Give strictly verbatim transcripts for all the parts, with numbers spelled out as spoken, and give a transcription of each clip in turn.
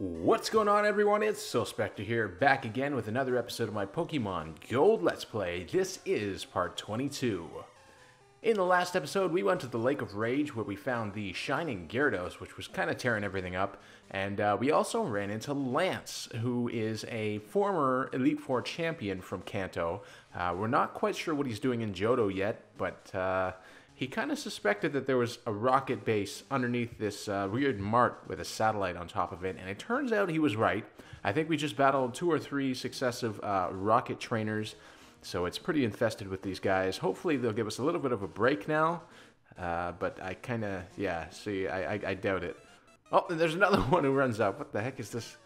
What's going on, everyone? It's SilphSpectre here, back again with another episode of my Pokemon Gold Let's Play. This is part twenty-two. In the last episode, we went to the Lake of Rage, where we found the Shining Gyarados, which was kind of tearing everything up, and uh, we also ran into Lance, who is a former Elite Four champion from Kanto. Uh, we're not quite sure what he's doing in Johto yet, but uh, he kind of suspected that there was a rocket base underneath this uh, weird mart with a satellite on top of it, and it turns out he was right. I think we just battled two or three successive uh, rocket trainers, so it's pretty infested with these guys. Hopefully they'll give us a little bit of a break now, uh, but I kind of, yeah, see, I, I, I doubt it. Oh, and there's another one who runs up. What the heck is this?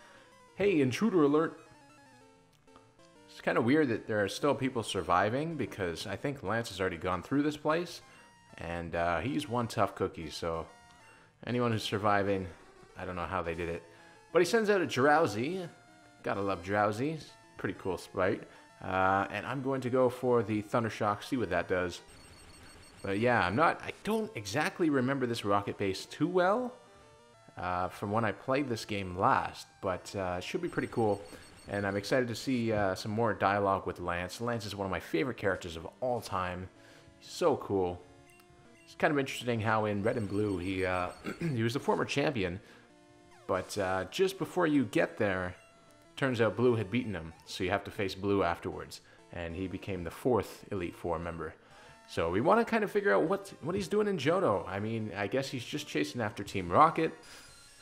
Hey, intruder alert. It's kind of weird that there are still people surviving, because I think Lance has already gone through this place. And uh, he's one tough cookie, so anyone who's surviving, I don't know how they did it. But he sends out a Drowzee. Gotta love Drowzee. Pretty cool sprite. Uh, and I'm going to go for the Thunder Shock, see what that does. But yeah, I'm not, I don't exactly remember this rocket base too well uh, from when I played this game last, but uh, it should be pretty cool. And I'm excited to see uh, some more dialogue with Lance. Lance is one of my favorite characters of all time. He's so cool. It's kind of interesting how in Red and Blue he uh, he was the former champion, but uh, just before you get there, turns out Blue had beaten him, so you have to face Blue afterwards, and he became the fourth Elite Four member. So we want to kind of figure out what what he's doing in Johto. I mean, I guess he's just chasing after Team Rocket.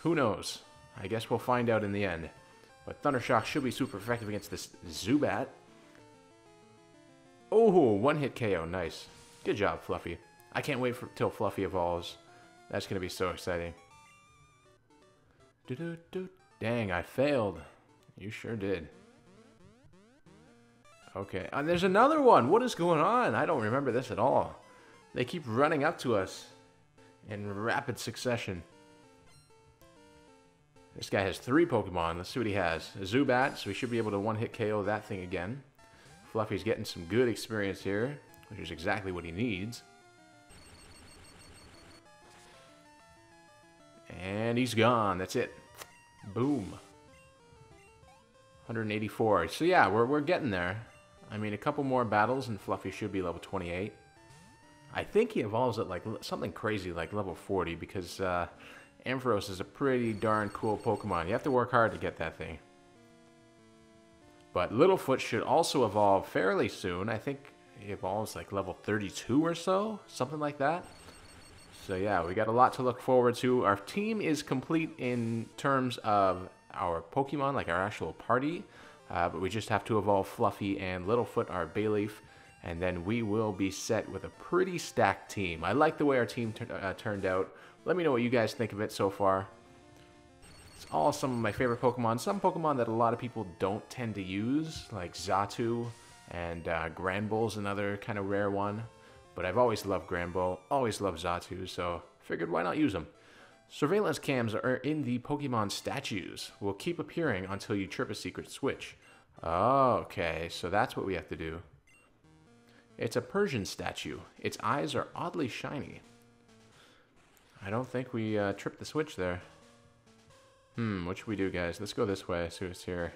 Who knows? I guess we'll find out in the end. But Thunder Shock should be super effective against this Zubat. Oh, one-hit K O. Nice. Good job, Fluffy. I can't wait for till Fluffy evolves. That's gonna be so exciting. Doo-doo-doo. Dang, I failed. You sure did. Okay, and there's another one. What is going on? I don't remember this at all. They keep running up to us in rapid succession. This guy has three Pokemon. Let's see what he has. A Zubat, so we should be able to one-hit K O that thing again. Fluffy's getting some good experience here, which is exactly what he needs. And he's gone. That's it. Boom. one hundred eighty-four. So yeah, we're, we're getting there. I mean, a couple more battles and Fluffy should be level twenty-eight. I think he evolves at like something crazy like level forty, because uh, Ampharos is a pretty darn cool Pokemon. You have to work hard to get that thing. But Littlefoot should also evolve fairly soon. I think he evolves like level thirty-two or so. Something like that. So yeah, we got a lot to look forward to. Our team is complete in terms of our Pokemon, like our actual party. Uh, but we just have to evolve Fluffy and Littlefoot, our Bayleaf. And then we will be set with a pretty stacked team. I like the way our team uh, turned out. Let me know what you guys think of it so far. It's all some of my favorite Pokemon. Some Pokemon that a lot of people don't tend to use, like Xatu and uh, Granbull's another kind of rare one. But I've always loved Granbull, always loved Xatu, so figured why not use them. Surveillance cams are in the Pokemon statues. Will keep appearing until you trip a secret switch. Oh, okay, so that's what we have to do. It's a Persian statue. Its eyes are oddly shiny. I don't think we uh, tripped the switch there. Hmm, what should we do, guys? Let's go this way, see what's here.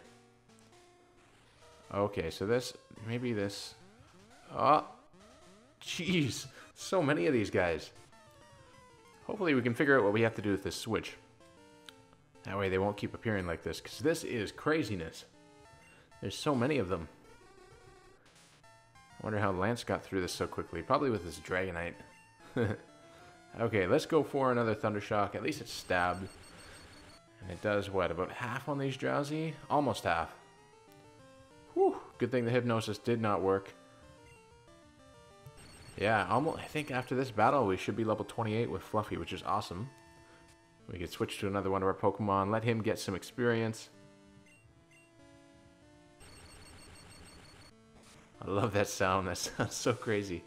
Okay, so this, maybe this. Oh. Jeez, so many of these guys. Hopefully we can figure out what we have to do with this switch. That way they won't keep appearing like this, because this is craziness. There's so many of them. I wonder how Lance got through this so quickly. Probably with his Dragonite. Okay, let's go for another Thunder Shock. At least it's stabbed. And it does, what, about half on these Drowsy? Almost half. Whew, good thing the Hypnosis did not work. Yeah, almost, I think after this battle, we should be level twenty-eight with Fluffy, which is awesome. We could switch to another one of our Pokemon, let him get some experience. I love that sound. That sounds so crazy.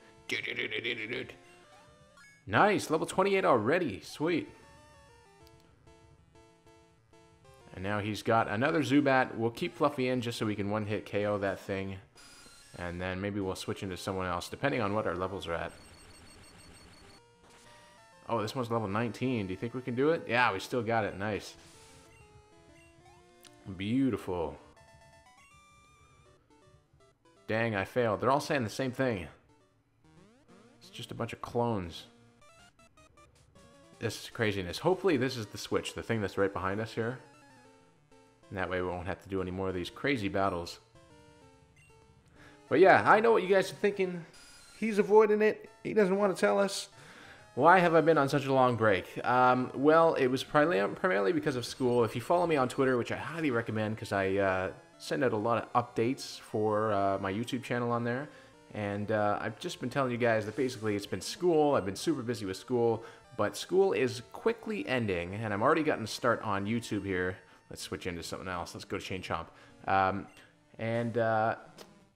Nice, level twenty-eight already. Sweet. And now he's got another Zubat. We'll keep Fluffy in just so we can one-hit K O that thing. And then maybe we'll switch into someone else, depending on what our levels are at. Oh, this one's level nineteen. Do you think we can do it? Yeah, we still got it. Nice. Beautiful. Dang, I failed. They're all saying the same thing. It's just a bunch of clones. This is craziness. Hopefully this is the switch, the thing that's right behind us here. And that way we won't have to do any more of these crazy battles. But yeah, I know what you guys are thinking. He's avoiding it. He doesn't want to tell us. Why have I been on such a long break? Um, well, it was primarily, primarily because of school. If you follow me on Twitter, which I highly recommend because I uh, send out a lot of updates for uh, my YouTube channel on there. And uh, I've just been telling you guys that basically it's been school. I've been super busy with school. But school is quickly ending, and I'm already gotten a start on YouTube here. Let's switch into something else. Let's go to Chain Chomp. Um, and, uh,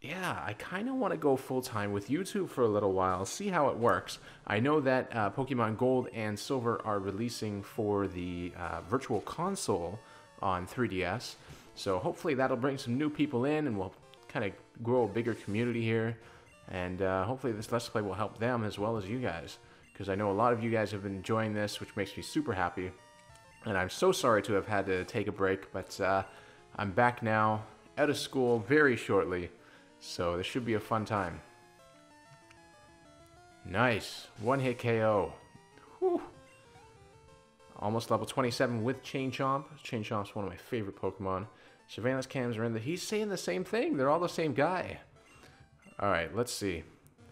yeah, I kind of want to go full-time with YouTube for a little while, see how it works. I know that uh, Pokemon Gold and Silver are releasing for the uh, Virtual Console on three D S. So hopefully that'll bring some new people in, and we'll kind of grow a bigger community here. And uh, hopefully this Let's Play will help them as well as you guys, because I know a lot of you guys have been enjoying this, which makes me super happy. And I'm so sorry to have had to take a break, but uh, I'm back now, out of school very shortly, so this should be a fun time. Nice, one-hit K O. Whew. Almost level twenty-seven with Chain Chomp. Chain Chomp's one of my favorite Pokemon. Surveillance cams are in the... He's saying the same thing. They're all the same guy. All right, let's see.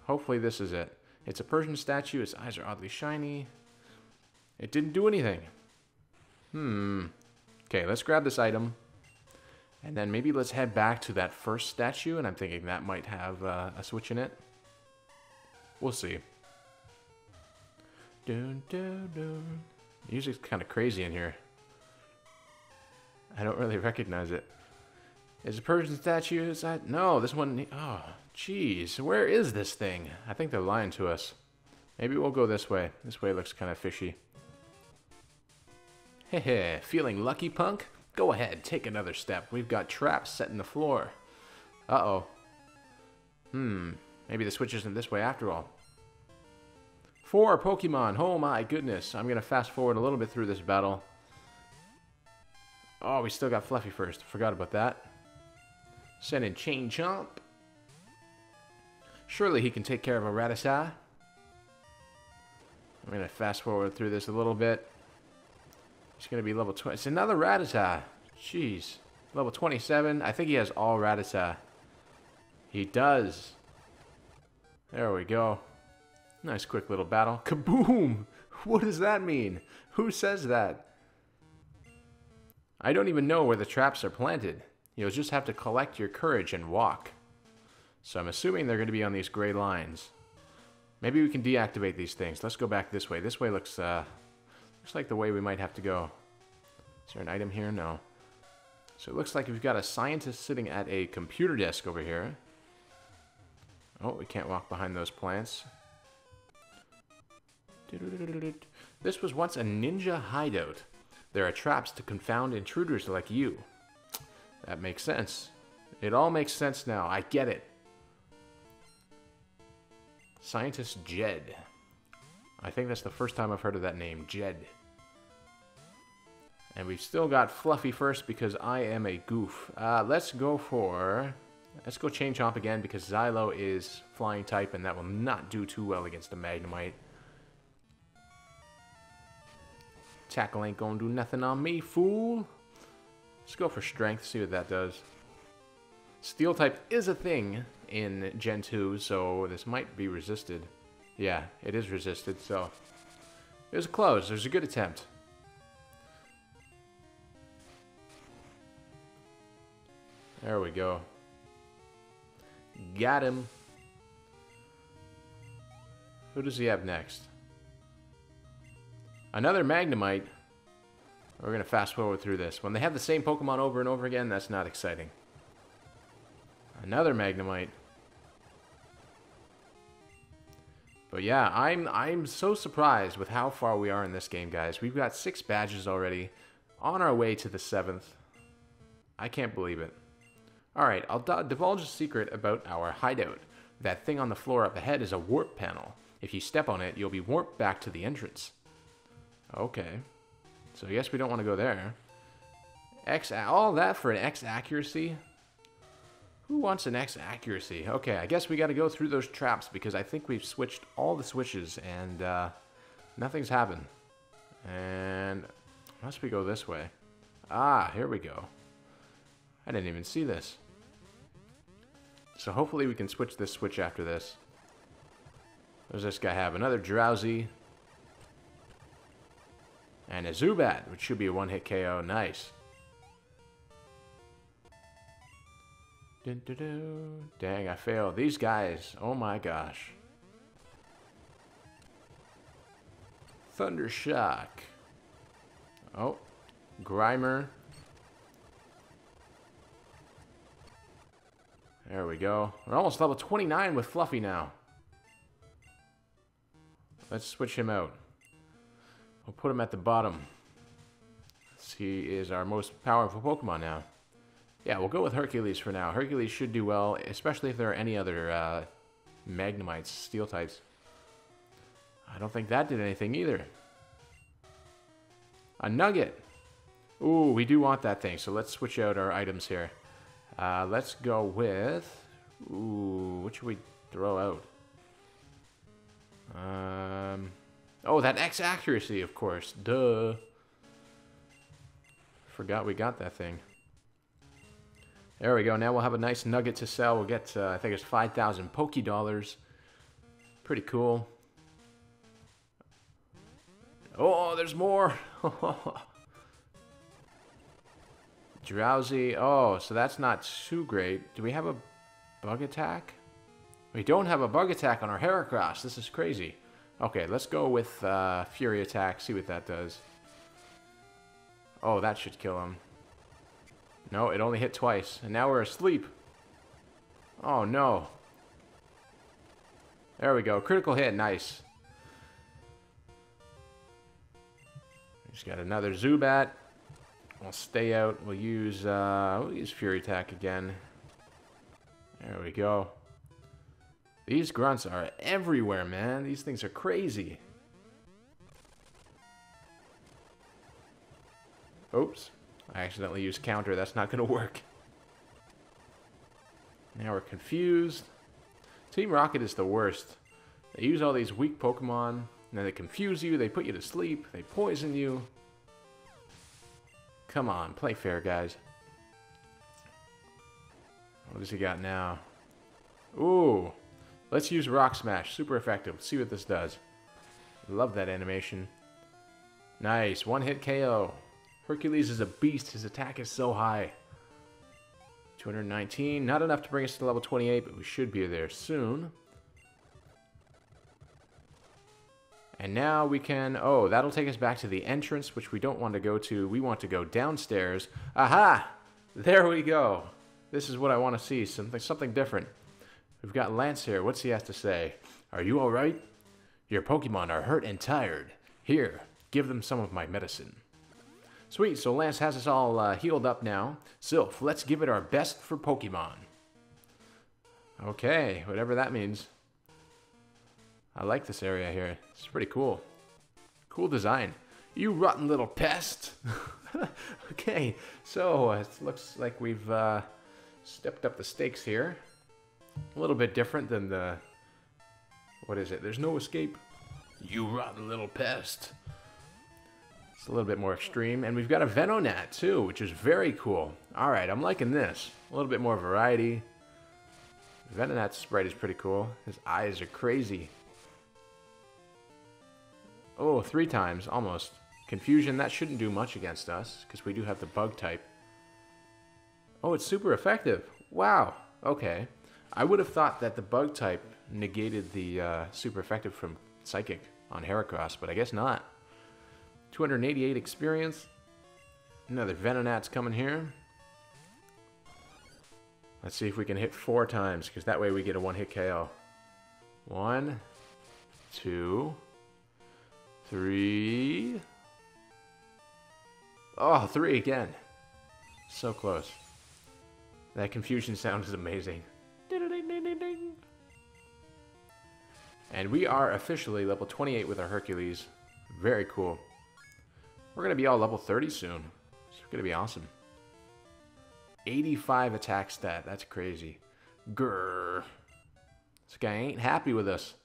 Hopefully this is it. It's a Persian statue. Its eyes are oddly shiny. It didn't do anything. Hmm. Okay, let's grab this item. And then maybe let's head back to that first statue. And I'm thinking that might have uh, a switch in it. We'll see. Dun, dun, dun. The music's kind of crazy in here. I don't really recognize it. Is a Persian statue? Is that... No, this one... Oh, jeez. Where is this thing? I think they're lying to us. Maybe we'll go this way. This way looks kind of fishy. Hehe. Feeling lucky, punk? Go ahead. Take another step. We've got traps set in the floor. Uh-oh. Hmm. Maybe the switch isn't this way after all. Four Pokemon. Oh, my goodness. I'm going to fast forward a little bit through this battle. Oh, we still got Fluffy first. Forgot about that. Send in Chain Chomp. Surely he can take care of a Rattata. I'm going to fast forward through this a little bit. It's going to be level twenty. It's another Rattata. Jeez. Level twenty-seven. I think he has all Rattata. He does. There we go. Nice quick little battle. Kaboom! What does that mean? Who says that? I don't even know where the traps are planted. You'll just have to collect your courage and walk. So I'm assuming they're going to be on these gray lines. Maybe we can deactivate these things. Let's go back this way. This way looks uh, looks like the way we might have to go. Is there an item here? No. So it looks like we've got a scientist sitting at a computer desk over here. Oh, we can't walk behind those plants. This was once a ninja hideout. There are traps to confound intruders like you. That makes sense. It all makes sense now. I get it. Scientist Jed. I think that's the first time I've heard of that name, Jed. And we've still got Fluffy first because I am a goof. Uh, let's go for... Let's go Chain Chomp again because Xylo is flying type and that will not do too well against a Magnemite. Tackle ain't gonna do nothing on me, fool. Let's go for Strength, see what that does. Steel type is a thing in Gen two, so this might be resisted. Yeah, it is resisted, so... It was close, it was a good attempt. There we go. Got him. Who does he have next? Another Magnemite. We're going to fast forward through this. When they have the same Pokemon over and over again, that's not exciting. Another Magnemite. But yeah, I'm I'm so surprised with how far we are in this game, guys. We've got six badges already. On our way to the seventh. I can't believe it. Alright, I'll divulge a secret about our hideout. That thing on the floor up ahead is a warp panel. If you step on it, you'll be warped back to the entrance. Okay. So yes, we don't want to go there. X, all that for an X accuracy? Who wants an X accuracy? Okay, I guess we got to go through those traps because I think we've switched all the switches and uh, nothing's happened. And unless we go this way. Ah, here we go. I didn't even see this. So hopefully we can switch this switch after this. What does this guy have? Another Drowzee. And a Zubat, which should be a one-hit K O. Nice. Dun, dun, dun. Dang, I failed. These guys. Oh my gosh. Thunder Shock. Oh. Grimer. There we go. We're almost level twenty-nine with Fluffy now. Let's switch him out. We'll put him at the bottom. He is our most powerful Pokemon now. Yeah, we'll go with Hercules for now. Hercules should do well, especially if there are any other uh, Magnemites, Steel types. I don't think that did anything either. A Nugget! Ooh, we do want that thing, so let's switch out our items here. Uh, let's go with... Ooh, what should we throw out? Um, oh, that X accuracy, of course. Duh. Forgot we got that thing. There we go. Now we'll have a nice nugget to sell. We'll get, uh, I think it's five thousand Poké Dollars. Pretty cool. Oh, there's more! Drowsy. Oh, so that's not too great. Do we have a bug attack? We don't have a bug attack on our Heracross. This is crazy. Okay, let's go with uh, Fury Attack. See what that does. Oh, that should kill him. No, it only hit twice. And now we're asleep. Oh, no. There we go. Critical hit. Nice. He's got another Zubat. We'll stay out. We'll use, uh, we'll use Fury Attack again. There we go. These grunts are everywhere, man. These things are crazy. Oops. I accidentally used counter. That's not going to work. Now we're confused. Team Rocket is the worst. They use all these weak Pokemon, and then they confuse you, they put you to sleep, they poison you. Come on, play fair, guys. What does he got now? Ooh. Let's use Rock Smash. Super effective. Let's see what this does. Love that animation. Nice. One-hit K O. Hercules is a beast. His attack is so high. two hundred nineteen. Not enough to bring us to level twenty-eight, but we should be there soon. And now we can... Oh, that'll take us back to the entrance, which we don't want to go to. We want to go downstairs. Aha! There we go. This is what I want to see. Something, something different. We've got Lance here. What's he has to say? Are you alright? Your Pokemon are hurt and tired. Here, give them some of my medicine. Sweet, so Lance has us all uh, healed up now. Silph, let's give it our best for Pokemon. Okay, whatever that means. I like this area here. It's pretty cool. Cool design. You rotten little pest! Okay, so it looks like we've uh, stepped up the stakes here. A little bit different than the... What is it? There's no escape. You rotten little pest. It's a little bit more extreme. And we've got a Venonat too, which is very cool. Alright, I'm liking this. A little bit more variety. Venonat's sprite is pretty cool. His eyes are crazy. Oh, three times, almost. Confusion, that shouldn't do much against us, because we do have the bug type. Oh, it's super effective. Wow. Okay. I would have thought that the bug type negated the uh, super effective from Psychic on Heracross, but I guess not. two hundred eighty-eight experience. Another Venonat's coming here. Let's see if we can hit four times, because that way we get a one-hit K O. One, two, three. Oh, three again. So close. That confusion sound is amazing. And we are officially level twenty-eight with our Hercules. Very cool. We're going to be all level thirty soon. It's going to be awesome. eighty-five attack stat. That's crazy. Grrr. This guy ain't happy with us.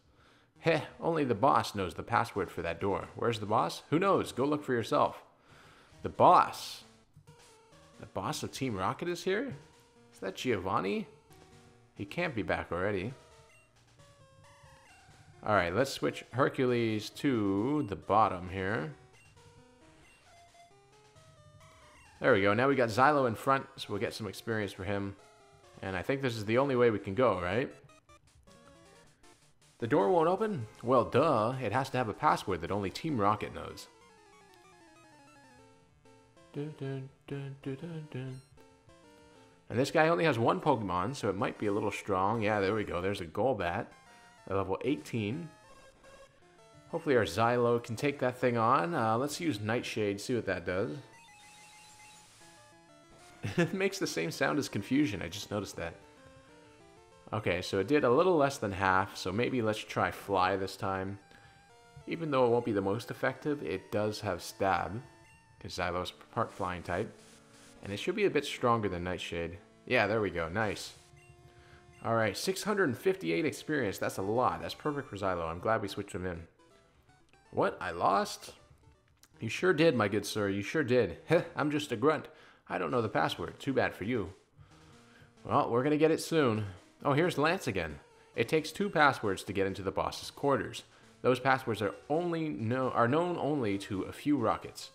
Heh, only the boss knows the password for that door. Where's the boss? Who knows? Go look for yourself. The boss? The boss of Team Rocket is here? Is that Giovanni? He can't be back already. Alright, let's switch Hercules to the bottom here. There we go. Now we got Xylo in front, so we'll get some experience for him. And I think this is the only way we can go, right? The door won't open? Well, duh. It has to have a password that only Team Rocket knows. Dun, dun, dun, dun, dun, dun. And this guy only has one Pokemon, so it might be a little strong. Yeah, there we go. There's a Golbat at level eighteen. Hopefully our Xylo can take that thing on. Uh, let's use Nightshade, see what that does. It makes the same sound as confusion. I just noticed that. Okay, so it did a little less than half, so maybe let's try Fly this time. Even though it won't be the most effective, it does have Stab, because Xylo's part Flying type. And it should be a bit stronger than Nightshade. Yeah, there we go. Nice. Alright, six hundred fifty-eight experience. That's a lot. That's perfect for Xylo. I'm glad we switched him in. What? I lost? You sure did, my good sir. You sure did. Heh, I'm just a grunt. I don't know the password. Too bad for you. Well, we're going to get it soon. Oh, here's Lance again. It takes two passwords to get into the boss's quarters. Those passwords are only no are known only to a few rockets.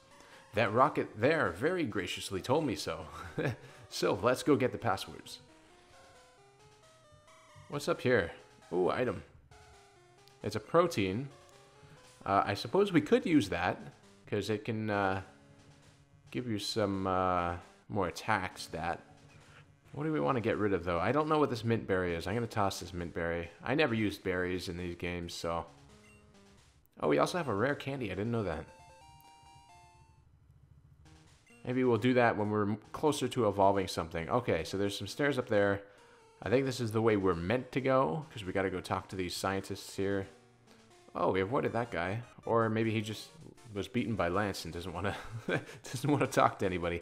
That rocket there very graciously told me so. So, let's go get the passwords. What's up here? Ooh, item. It's a protein. Uh, I suppose we could use that, because it can... Uh, give you some uh, more attack stat. What do we want to get rid of, though? I don't know what this mint berry is. I'm going to toss this mint berry. I never used berries in these games, so... Oh, we also have a rare candy. I didn't know that. Maybe we'll do that when we're closer to evolving something. Okay, so there's some stairs up there. I think this is the way we're meant to go, because we got to go talk to these scientists here. Oh, we avoided that guy. Or maybe he just... was beaten by Lance and doesn't want to doesn't want to talk to anybody.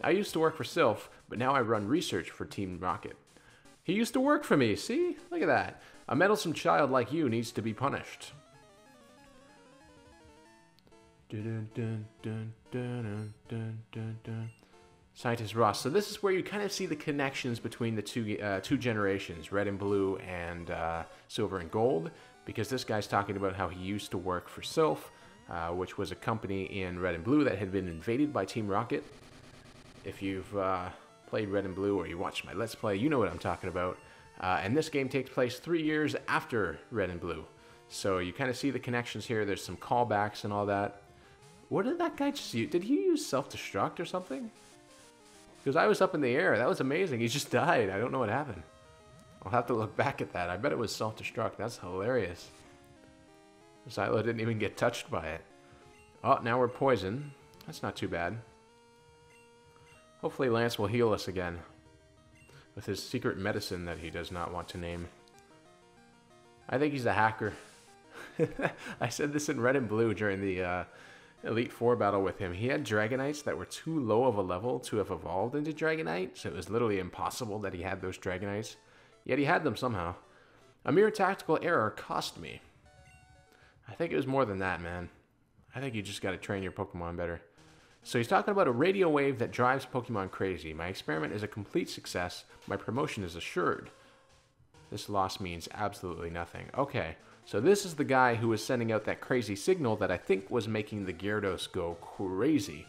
I used to work for Silph, but now I run research for Team Rocket. He used to work for me, see? Look at that. A meddlesome child like you needs to be punished. Dun, dun, dun, dun, dun, dun, dun. Scientist Ross. So this is where you kind of see the connections between the two uh, two generations, Red and Blue and uh, Silver and Gold, because this guy's talking about how he used to work for Silph, Uh, which was a company in Red and Blue that had been invaded by Team Rocket. If you've uh, played Red and Blue or you watched my Let's Play, you know what I'm talking about. Uh, and this game takes place three years after Red and Blue. So you kind of see the connections here. There's some callbacks and all that. What did that guy just use? Did he use self-destruct or something? Because I was up in the air. That was amazing. He just died. I don't know what happened. I'll have to look back at that. I bet it was self-destruct. That's hilarious. Xylo didn't even get touched by it. Oh, now we're poisoned. That's not too bad. Hopefully Lance will heal us again with his secret medicine that he does not want to name. I think he's a hacker. I said this in Red and Blue during the uh, Elite Four battle with him. He had Dragonites that were too low of a level to have evolved into Dragonite, so it was literally impossible that he had those Dragonites. Yet he had them somehow. A mere tactical error cost me. I think it was more than that, man. I think you just got to train your Pokemon better. So he's talking about a radio wave that drives Pokemon crazy. My experiment is a complete success. My promotion is assured. This loss means absolutely nothing. Okay, so this is the guy who was sending out that crazy signal that I think was making the Gyarados go crazy.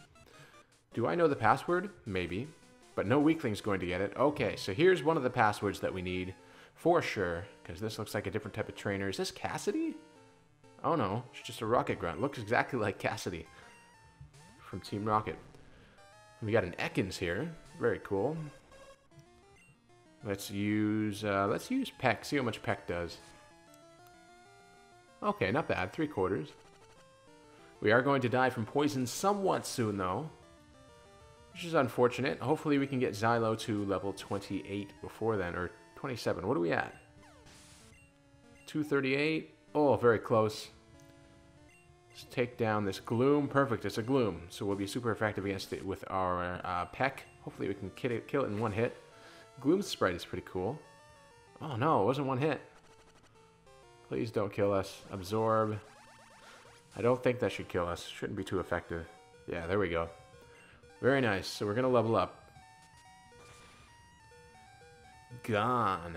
Do I know the password? Maybe. But no weakling's going to get it. Okay, so here's one of the passwords that we need for sure, because this looks like a different type of trainer. Is this Cassidy? Oh no, she's just a rocket grunt. Looks exactly like Cassidy from Team Rocket. We got an Ekans here. Very cool. Let's use uh, let's use Peck. See how much Peck does. Okay, not bad. Three quarters. We are going to die from poison somewhat soon though, which is unfortunate. Hopefully we can get Xylo to level twenty-eight before then, or twenty-seven. What are we at? two thirty-eight. Oh, very close. Let's take down this Gloom. Perfect, it's a Gloom. So we'll be super effective against it with our uh, Peck. Hopefully we can kill it, kill it in one hit. Gloom Sprite is pretty cool. Oh no, it wasn't one hit. Please don't kill us. Absorb. I don't think that should kill us. Shouldn't be too effective. Yeah, there we go. Very nice. So we're going to level up. Gone.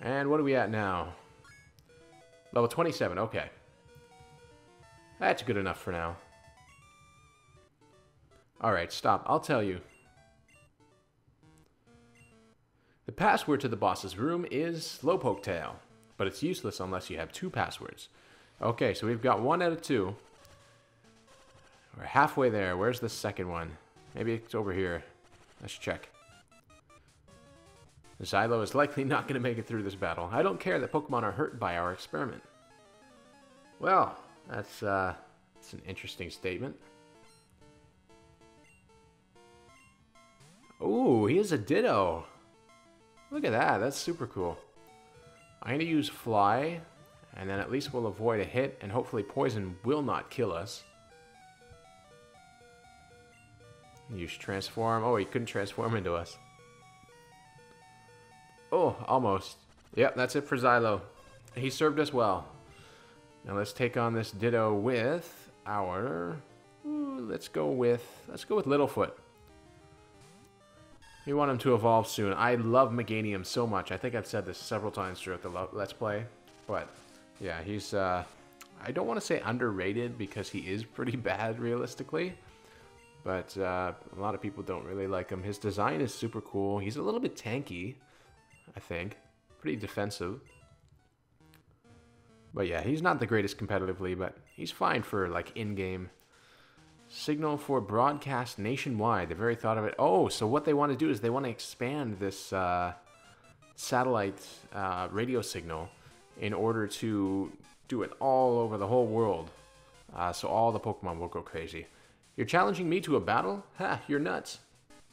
And what are we at now? Level twenty-seven. Okay. That's good enough for now. Alright, stop. I'll tell you. The password to the boss's room is Slowpoke Tail, but it's useless unless you have two passwords. Okay, so we've got one out of two. We're halfway there. Where's the second one? Maybe it's over here. Let's check. Xylo is likely not going to make it through this battle. I don't care that Pokemon are hurt by our experiment. Well, that's, uh, that's an interesting statement. Ooh, he is a Ditto. Look at that. That's super cool. I'm going to use Fly, and then at least we'll avoid a hit, and hopefully Poison will not kill us. Use Transform. Oh, he couldn't transform into us. Oh, almost. Yep, that's it for Xylo. He served us well. Now let's take on this Ditto with our... Ooh, let's go with... Let's go with Littlefoot. We want him to evolve soon. I love Meganium so much. I think I've said this several times throughout the Let's Play. But, yeah, he's, uh... I don't want to say underrated because he is pretty bad, realistically. But, uh, a lot of people don't really like him. His design is super cool. He's a little bit tanky, I think. Pretty defensive. But, yeah, he's not the greatest competitively, but he's fine for, like, in-game. Signal for broadcast nationwide. The very thought of it. Oh, so what they want to do is they want to expand this uh, satellite uh, radio signal in order to do it all over the whole world. Uh, so all the Pokemon will go crazy. You're challenging me to a battle? Ha, you're nuts.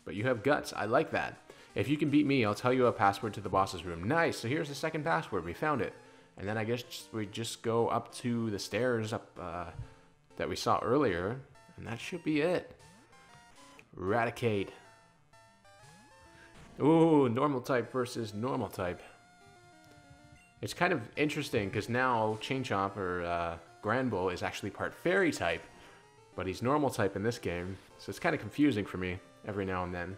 But you have guts. I like that. If you can beat me, I'll tell you a password to the boss's room. Nice. So here's the second password. We found it. And then I guess we just go up to the stairs up uh, that we saw earlier. And that should be it. Raticate. Ooh, normal type versus normal type. It's kind of interesting because now Chainchomp or uh, Granbull is actually part fairy type, but he's normal type in this game, so it's kind of confusing for me every now and then.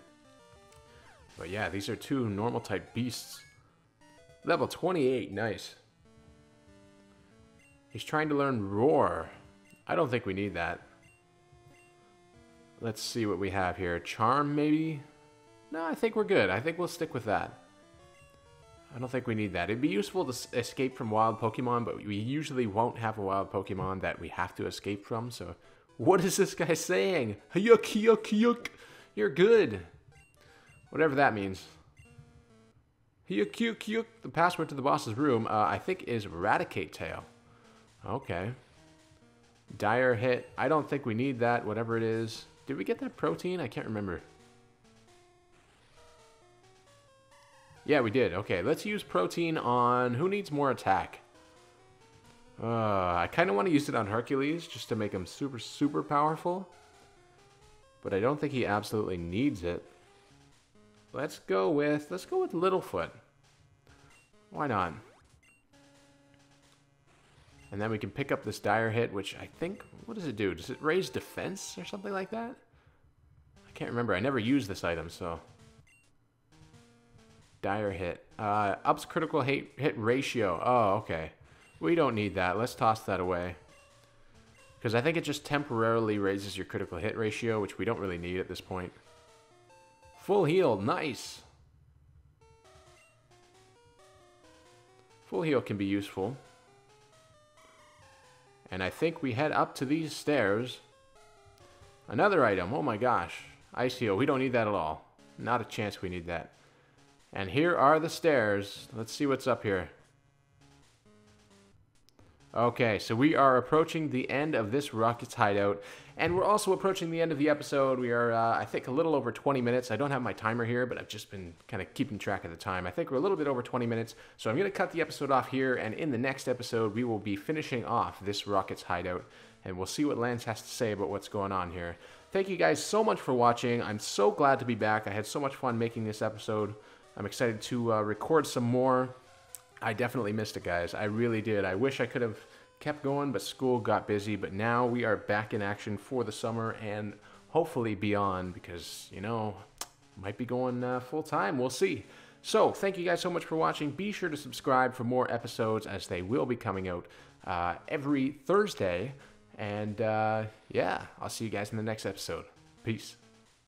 But yeah, these are two normal type beasts. Level twenty-eight, nice. He's trying to learn Roar. I don't think we need that. Let's see what we have here. Charm, maybe? No, I think we're good. I think we'll stick with that. I don't think we need that. It'd be useful to escape from wild Pokemon, but we usually won't have a wild Pokemon that we have to escape from, so... What is this guy saying? Yuck, yuck, yuck! You're good! Whatever that means. Yuck, yuck, yuck! The password to the boss's room, uh, I think, is Raticate Tail. Okay. Dire Hit. I don't think we need that, whatever it is. Did we get that protein? I can't remember. Yeah, we did. Okay, let's use protein on... Who needs more attack? Uh, I kind of want to use it on Hercules, just to make him super, super powerful. But I don't think he absolutely needs it. Let's go with... Let's go with Littlefoot. Why not? And then we can pick up this Dire Hit, which I think... What does it do? Does it raise defense or something like that? I can't remember. I never used this item, so... Dire Hit. Uh, ups critical hit, hit ratio. Oh, okay. We don't need that. Let's toss that away. Because I think it just temporarily raises your critical hit ratio, which we don't really need at this point. Full heal. Nice! Full heal can be useful. And I think we head up to these stairs. Another item. Oh my gosh. Ice Heal. We don't need that at all. Not a chance we need that. And here are the stairs. Let's see what's up here. Okay, so we are approaching the end of this Rocket's Hideout. And we're also approaching the end of the episode. We are, uh, I think, a little over twenty minutes. I don't have my timer here, but I've just been kind of keeping track of the time. I think we're a little bit over twenty minutes. So I'm going to cut the episode off here. And in the next episode, we will be finishing off this Rocket's Hideout. And we'll see what Lance has to say about what's going on here. Thank you guys so much for watching. I'm so glad to be back. I had so much fun making this episode. I'm excited to uh, record some more. I definitely missed it, guys. I really did. I wish I could have kept going, but school got busy. But now we are back in action for the summer and hopefully beyond, because, you know, might be going uh, full-time. We'll see. So, thank you guys so much for watching. Be sure to subscribe for more episodes, as they will be coming out uh, every Thursday. And, uh, yeah, I'll see you guys in the next episode. Peace.